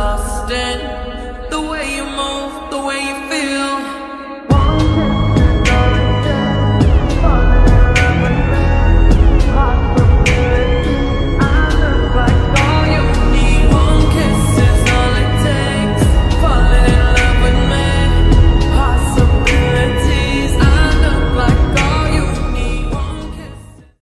lost in